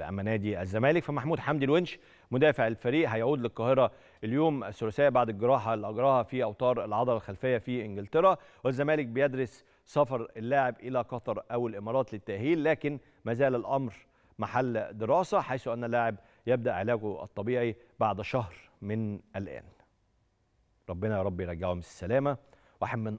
أما نادي الزمالك فمحمود حمدي الونش مدافع الفريق هيعود للقاهرة اليوم الثلاثاء بعد الجراحة اللي أجراها في أوتار العضلة الخلفية في إنجلترا، والزمالك بيدرس سفر اللاعب إلى قطر أو الإمارات للتأهيل، لكن ما زال الأمر محل دراسة حيث أن اللاعب يبدأ علاجه الطبيعي بعد شهر من الآن. ربنا يا رب يرجعهم السلامة. واحد من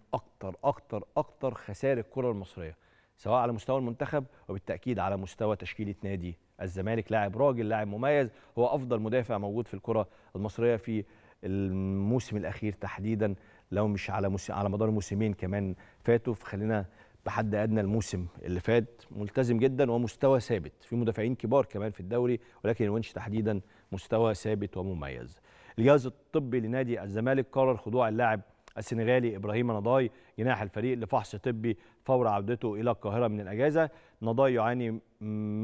أكتر خسائر الكرة المصرية سواء على مستوى المنتخب وبالتأكيد على مستوى تشكيلة نادي الزمالك، لاعب راجل لاعب مميز، هو أفضل مدافع موجود في الكرة المصرية في الموسم الأخير تحديدا، لو مش على مدار موسمين كمان فاتوا، فخلينا بحد أدنى الموسم اللي فات ملتزم جدا ومستوى ثابت. في مدافعين كبار كمان في الدوري ولكن الونش تحديدا مستوى ثابت ومميز. الجهاز الطبي لنادي الزمالك قرر خضوع اللاعب السنغالي إبراهيم نضاي جناح الفريق لفحص طبي فور عودته إلى القاهرة من الأجازة. نضاي يعاني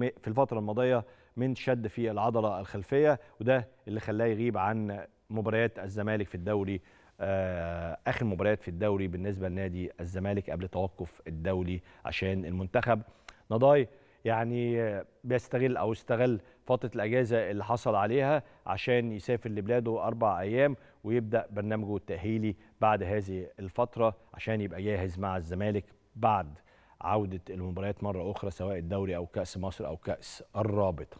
في الفترة الماضية من شد في العضلة الخلفية وده اللي خلاه يغيب عن مباريات الزمالك في الدوري، آخر مباريات في الدوري بالنسبة لنادي الزمالك قبل توقف الدولي عشان المنتخب. نضاي يعني بيستغل أو استغل فترة الأجازة اللي حصل عليها عشان يسافر لبلاده 4 أيام ويبدأ برنامجه التأهيلي بعد هذه الفترة عشان يبقى جاهز مع الزمالك بعد عودة المباريات مرة أخرى سواء الدوري أو كأس مصر أو كأس الرابطة.